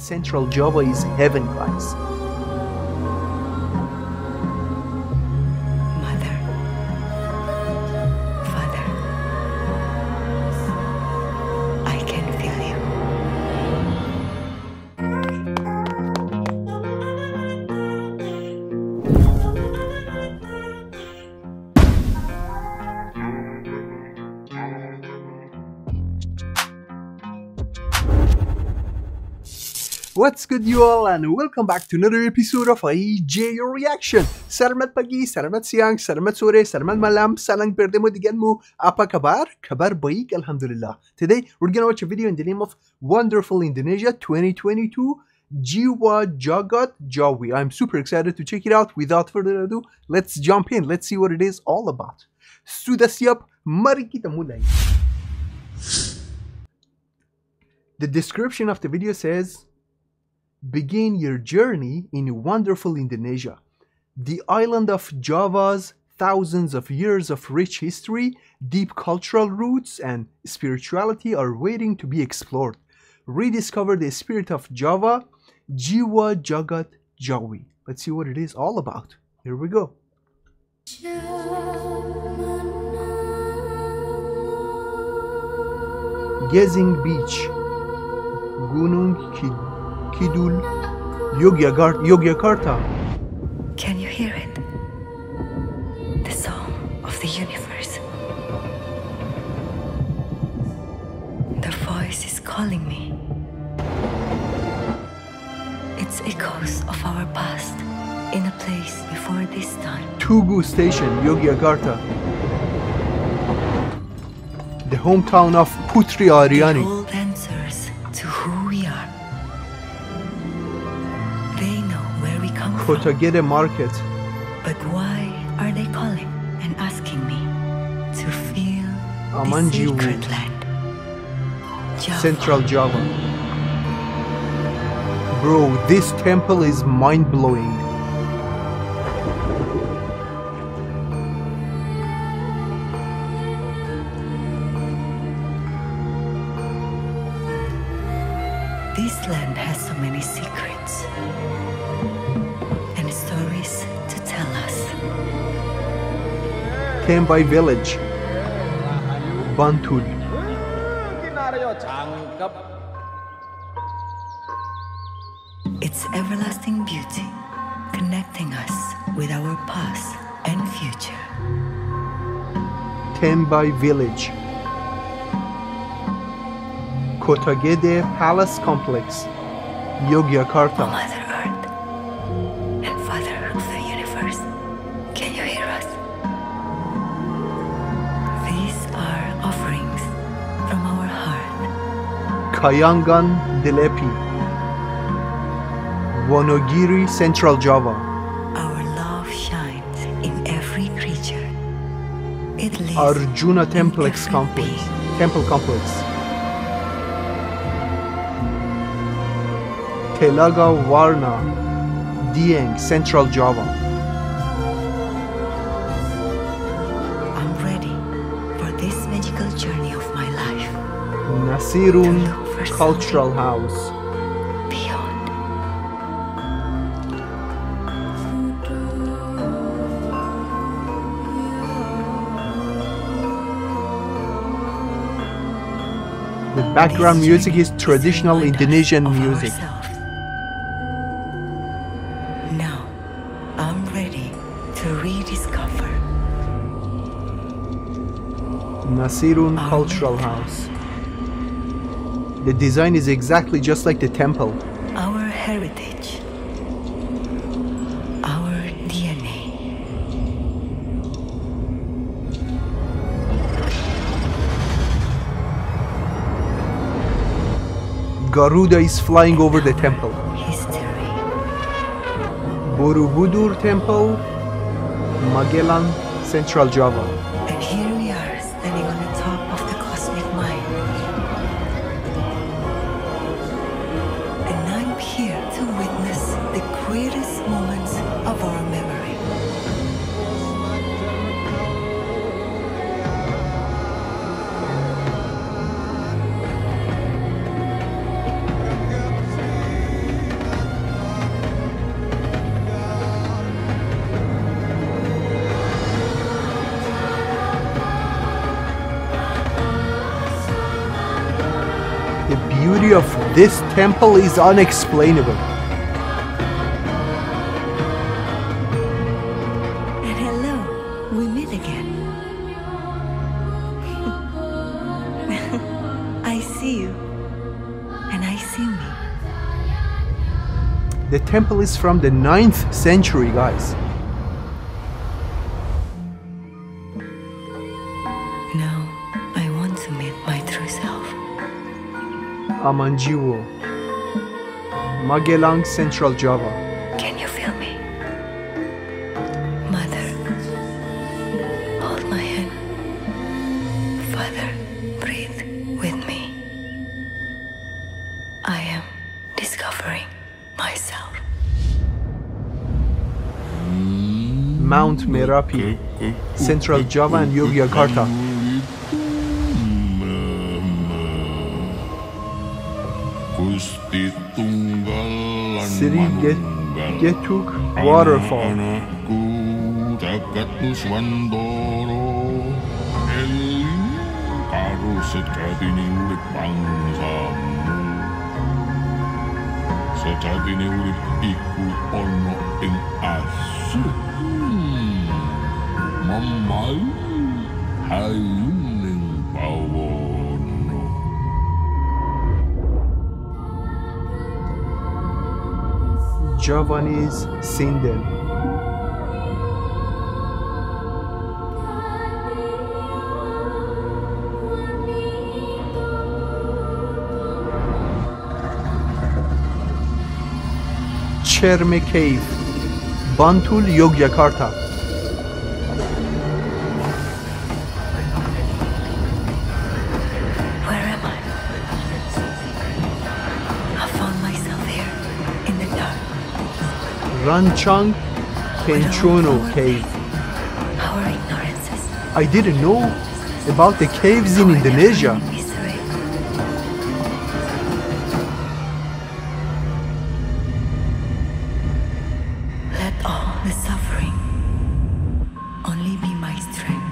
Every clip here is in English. Central Java is heaven, guys. Mother, Father, I can feel you. What's good you all, and welcome back to another episode of IJay Reaction. Selamat pagi, selamat siang, selamat sore, selamat malam, salang perde mo digan mo. Apa kabar? Kabar baik, alhamdulillah. Today, we're gonna watch a video in the name of Wonderful Indonesia 2022 Jiwa Jagad Jawi. I'm super excited to check it out. Without further ado, let's jump in. Let's see what it is all about. Sudah siap? Mari kita mulai. The description of the video says, begin your journey in wonderful Indonesia, the island of Java's thousands of years of rich history, deep cultural roots, and spirituality are waiting to be explored. Rediscover the spirit of Java, Jiwa Jagad Jawi. Let's see what it is all about. Here we go. Gasing Beach, Gunung Kidul, Yogyakarta. Can you hear it? The song of the universe. The voice is calling me. It's echoes of our past in a place before this time. Tugu Station, Yogyakarta. The hometown of Putri Ariani. The old answers to who we are. They know where we come from. Kotagede market. But why are they calling and asking me to feel Amanjiwo, the secret land? Java. Central Java. Bro, this temple is mind-blowing. This land has so many secrets and stories to tell us. Tembi Village, Bantul. Its everlasting beauty connecting us with our past and future. Tembi Village, Kotagede Palace Complex, Yogyakarta. Oh, Mother Earth and Father of the Universe, can you hear us? These are offerings from our heart. Payangan Dilepi, Wonogiri, Central Java. Our love shines in every creature. It lives Arjuna Temple Complex. Telaga Warna, Dieng, Central Java. I'm ready for this magical journey of my life. Nasirun Cultural House. Beyond. The background music is traditional Indonesian music. Nasirun Cultural House. The design is exactly just like the temple. Our heritage, our DNA. Garuda is flying over the temple. History. Borobudur Temple, Magelang, Central Java. And here we are, standing on the top of the cosmic mind. And I'm here to witness the greatest moments of our memory. This temple is unexplainable. And hello, we meet again. I see you, and I see me. The temple is from the 9th century, guys. Amanjiwo, Magelang, Central Java. Can you feel me? Mother, hold my hand. Father, breathe with me. I am discovering myself. Mount Merapi, Central Java and Yogyakarta. Sri Getuk Waterfall. Javanese Sinden. Cermai Cave, Bantul, Yogyakarta. Ranchang Kenchono Cave. Our ignorances. I didn't know about the caves in Indonesia. Let all the suffering only be my strength.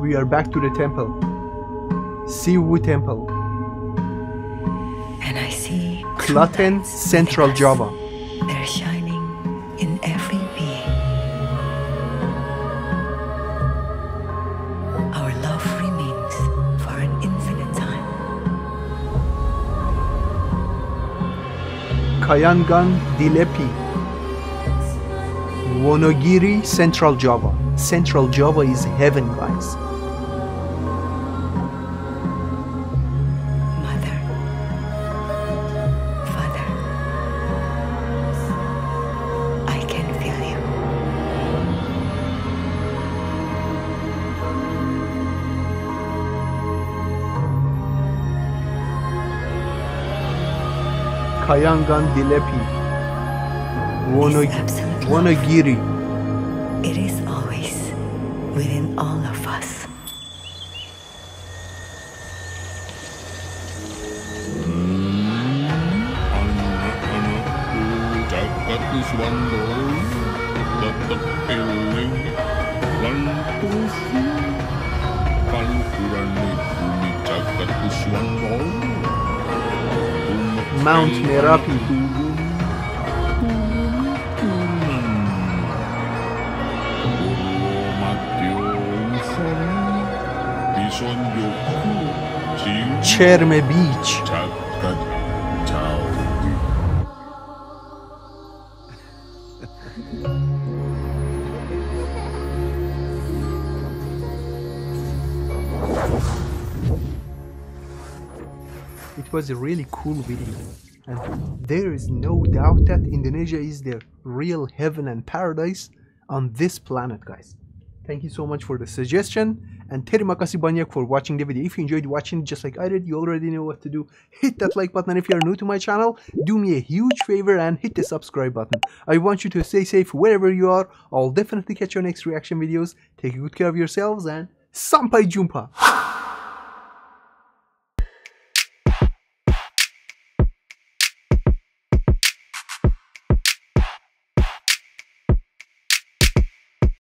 We are back to the temple. Siwu Temple. Klaten, Central Java. They're shining in every being. Our love remains for an infinite time. Payangan Dilepi, Wonogiri, Central Java. Central Java is heaven, guys. Payangan Dilepi, Wonogiri. It is always within all of us. Mount Merapi, Cermai Beach. It was a really cool video, and there is no doubt that Indonesia is the real heaven and paradise on this planet, guys. Thank you so much for the suggestion, and terima kasih banyak for watching the video. If you enjoyed watching just like I did, you already know what to do. Hit that like button, and if you are new to my channel, do me a huge favor and hit the subscribe button. I want you to stay safe wherever you are. I'll definitely catch your next reaction videos. Take good care of yourselves, and sampai jumpa!